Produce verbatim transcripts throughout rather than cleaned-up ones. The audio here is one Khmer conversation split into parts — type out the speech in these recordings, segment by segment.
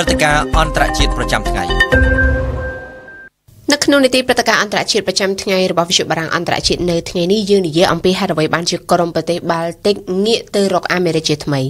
ព្រឹត្តិការណ៍អន្តរជាតិប្រចាំថ្ងៃនៅក្នុងនីតិព្រឹត្តិការណ៍អន្តរជាតិប្រចាំថ្ងៃរបស់វិទ្យុបារាំងអន្តរជាតិនៅថ្ងៃនេះយើងនិយាយអំពីហេតុអ្វីបានជាក្រុមប្រទេសបាល់ទិកងាកទៅរកអាមេរិកជាថ្មី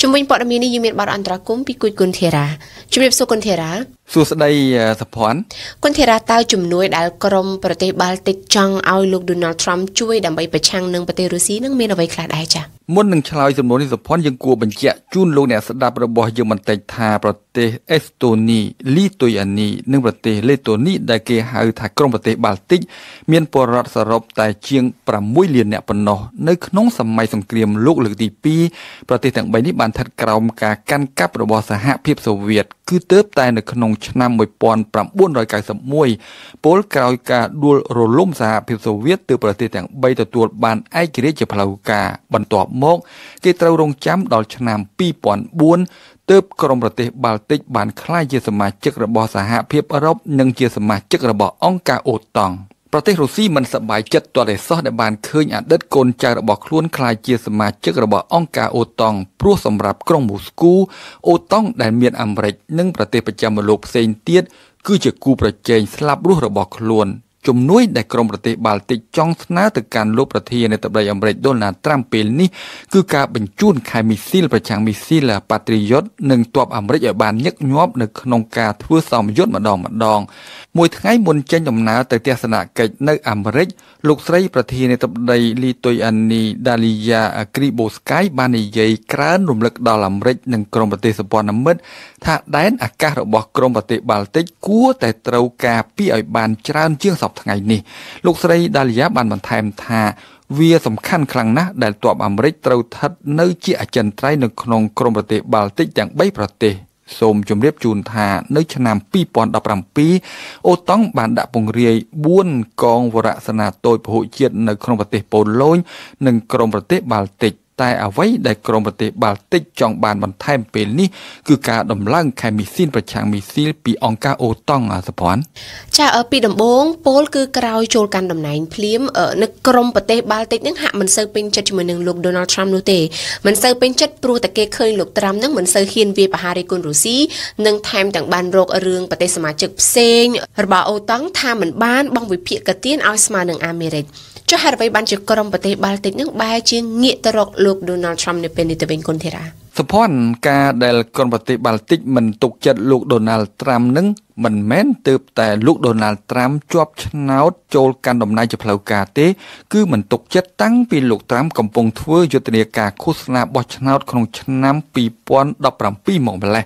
ជំវិញព័ត៌មាននេះយើងមានបទអន្តរកម្មពីគូចគុនធារាជំរាបសួរគុនធារាសួស្តីសុភ័ណ្ឌគុនធារាតើជំនួយដែលក្រុមប្រទេសបាល់ទិកចង់ឲ្យលោក Donald Trump ជួយដើម្បីប្រឆាំងនឹងប្រទេសរុស្ស៊ីនឹងមានអ្វីខ្លះដែរចា៎មុននឹងឆ្លើយសំណួរនេះសុភ័ណ្ឌយើងគួរបញ្ជាក់ជូនលោកអ្នកស្ដាប់របស់យើងបន្តិចថាប្រទេសអេស្តូនីលីទុយអានីនិងប្រទេសលេតូនីដែលគេហៅថាក្រុមប្រទេសបាល់ទិកមានពលរដ្ឋសរុបតែជាងsix millionអ្នកប៉ុណ្ណោះនៅក្នុងសម័យសង្គ្រាមលោកលើកទីtwoប្រទេសទាំងបីនេះបានស្ថិតក្រោមការកាន់កាប់របស់សហភាពសូវៀតគឺទើបតែនៅក្នុងឆ្នាំnineteen ninety-oneពលក្រោយការដួលរលំសហភាពសូវៀតទើបប្រទេសទាំងបីទទួលបានឯករាជ្យជាផ្លូវការបន្ទាប់មកគេត្រូវរងចាំដល់ឆ្នាំtwo thousand fourទើបក្រុមប្រទេសបាល់ទិកបានក្លាយជាសមាជិករបស់សហភាពអឺរ៉ុបនិងជាសមាជិករបស់អង្គការអូតង់ប្រទេសរុស្ស៊ីមិនសប្បាយចិត្តទាល់តែសោះដែលបានឃើញអតីតកូនចៅរបស់ខ្លួនក្លាយជាសមាជិករបស់អង្គការអូតង់ព្រោះសម្រាប់ក្រុងមូស្គូអូតង់ដែលមានអាមេរិកនិងប្រទេសប្រចាំលោកផ្សេងទៀតគឺជាគូប្រជែងស្លាប់រស់របស់ខ្លួនជំនួយដែលក្រុមប្រទេសបាល់ទិកចង់ស្នើទៅកាន់លោកប្រធានាធិបតីអាមេរិកដូណាល់ត្រាំពេលនេះគឺការបញ្ជូនខែមីស៊ីលប្រចាំមីស៊ីល Patriot និងទ័ពអាមេរិកឲ្យបានញឹកញាប់នៅក្នុងការធ្វើសមយុទ្ធម្ដងម្ដងមួយថ្ងៃមុនចេញដំណើរទៅទស្សនកិច្ចនៅអាមេរិកលោកស្រីប្រធានាធិបតីលីទុយអានី Dalia Grybauskait បាននិយាយក្រើនរំលឹកដល់អាមេរិកនិងក្រុមប្រទេសសម្ព័ន្ធមិត្តថាដែនអាកាសរបស់ក្រុមប្រទេសបាល់ទិកគួរតែត្រូវការពារឲ្យបានច្រើនជាងសពថ្ងៃនេះលោកស្រី Dalia បានបន្ថែមថាវាសំខាន់ខ្លាំងណាស់ដែលទ័ពអាមេរិកត្រូវស្ថិតនៅជាអចិន្ត្រៃយ៍នៅក្នុងក្រុមប្រទេសបាល់ទិកទាំងthreeប្រទេសសូមជម្រាបជូនថានៅឆ្នាំtwenty seventeenអូតង់បានដាក់ពង្រាយfourកងវរៈសេនាតូចពហុជាតិនៅក្នុងប្រទេសប៉ូឡូញនិងក្រុមប្រទេសបាល់ទិកតែអ្វីដែលក្រុមប្រទេសបាល់ទិកចង់បានបន្ថែមពេលនេះគឺការដំឡើងខែមីស៊ីលប្រឆាំងមីស៊ីលពីអង្គការអូតង់សុភ័ណ្ឌចា៎ពីដំបូងពលគឺក្រោយចូលកាន់តំណែងភ្លាមនៅក្រុមប្រទេសបាល់ទិកនឹងហាក់មិនសូវពេញចិត្តជាមួយនឹងលោក Donald Trump នោះទេមិនសូវពេញចិត្តព្រោះតែគេឃើញលោក Trump នឹងមិនសូវហ៊ានវាយប្រហាររាជគុនរុស្ស៊ីនិងថែមទាំងបានរករឿងប្រទេសសមាជិកផ្សេងរបស់អូតង់ថាមិនបានបង់វិភាគកាទៀនឲ្យស្មើនឹងអាមេរិកចុះហេតុអ្វីបានជាក្រុមប្រទេសបាល់ទិកនឹងបែរជាងាកទៅរកលោក Donald Trump នៅពេលនេះទៅវិញគុនធារាសុភ័ណ្ឌការដែលក្រុមប្រទេសបាល់ទិកមិនទុកចិត្តលោក Donald Trump នឹងមិនមែនទើបតែលោក Donald Trump ជាប់ឆ្នោតចូលកាន់តំណែងជាផ្លូវការទេគឺមិនទុកចិត្តតាំងពីលោក Trump កំពុងធ្វើយុទ្ធនាការឃោសនាបោះឆ្នោតក្នុងឆ្នាំtwenty seventeenមកម្លេះ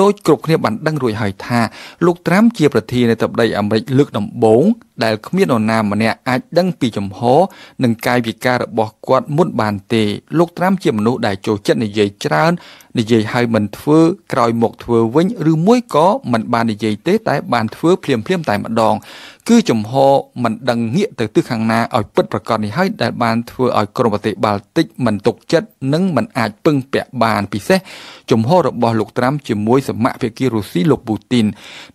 ដោយគ្រប់គ្នាបានដឹងរួចហើយថាលោក Trump ជាប្រធានាធិបតីអាមេរិកលើកដំបូងដែលគ្មាននរណាម្នាក់អាចដឹងពីចំហនិងកាយវិការរបស់គាត់មុនបានទេលោក Trump ជាមនុស្សដែលចូលចិត្តនិយាយច្រើននិយាយហើយមិនធ្វើក្រោយមកធ្វើវិញឬមួយក៏មិនបាននិយាយទេតែបានធ្វើភ្លាមភ្លាមតែម្ដងគឺចំហមិនដឹងងាកទៅទិសខាងណាឲ្យពិតប្រាកដនេះហើយដែលបានធ្វើឲ្យក្រុមប្រទេសបាល់ទិកមិនទុកចិត្តនិងមិនអាចពឹងពាក់បានពិសេសចំហរបស់លោកត្រាំជាមួយសមាភិការុស្ស៊ីលោកពូទីន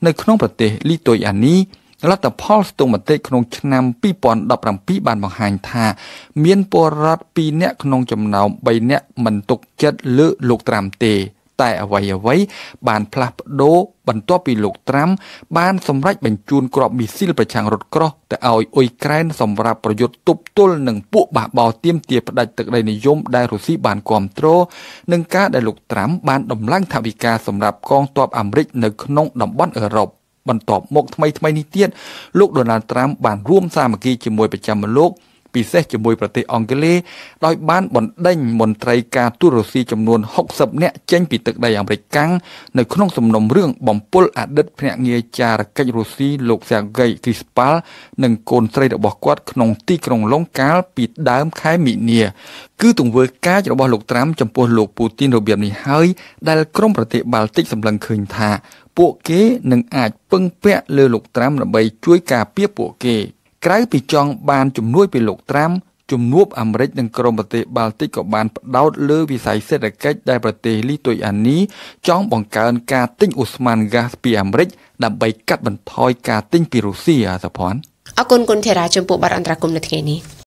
នៅក្នុងប្រទេសលីទុយអានីលទ្ធផលស្ទង់មតិក្នុងឆ្នាំtwenty seventeenបានបង្ហាញថាមានពលរដ្ឋtwoនាក់ក្នុងចំណោមthreeនាក់មិនទុកចិត្តលើលោកត្រាំទេតែអ្វីអ្វីបានផ្លាស់ប្ដូរបន្ទាប់ពីលោកត្រាំបានសម្រេចបញ្ជូនគ្រាប់មីស៊ីលប្រឆាំងរថក្រោះទៅឲ្យអ៊ុយក្រែនសម្រាប់ប្រយុទ្ធទប់ទល់នឹងពួកបះបោរទាមទារផ្ដាច់ទឹកដីនិយមដែលរុស្ស៊ីបានគ្រប់គ្រងនិងការដែលលោកត្រាំបានដំឡើងថវិកាសម្រាប់កងទ័ពអាមេរិកនៅក្នុងតំបន់អឺរ៉ុបបន្ទាប់មកថ្មីថ្មីនេះទៀតលោក Donald Trump បានរួមសាមគ្គីជាមួយប្រចាំលោកពិសេសជាមួយប្រទេសអង់គ្លេសដោយបានបណ្ដេញមន្ត្រីការទូតរុស្ស៊ីចំនួនsixtyនាក់ចេញពីទឹកដីអាមេរិកកាំងនៅក្នុងសំណុំរឿងបំពុលអតីតភ្នាក់ងារចារកិច្ចរុស្ស៊ីលោក Sergei Skripal និងកូនស្រីរបស់គាត់ក្នុងទីក្រុងឡុងកាលពីដើមខែមីនាគឺទង្វើកាចរបស់លោកត្រាំចំពោះលោកពូទីនរបៀបនេះហើយដែលក្រុមប្រទេសបាល់ទិកសម្លឹងឃើញថាពួកគេនឹងអាចពឹងពាក់លើលោកត្រាំដើម្បីជួយការពារពួកគេក្រៅពីចង់បានជំនួយពីលោកត្រាំជំនួបអាមេរិកនិងក្រុមប្រទេសបាល់ទិកក៏បានផ្ដោតលើវិស័យសេដ្ឋកិច្ចដែលប្រទេសលីទុយអានីចង់បង្កើនការទិញអូស្មန်ហ្គាសពីអាមេរិកដើម្បីកាត់បន្ថយការទិញពីរុស្ស៊ីសុភ័ណ្ឌអរគុណគុនធារាចំពោះបទអន្តរកម្មនៅថ្ងៃនេះ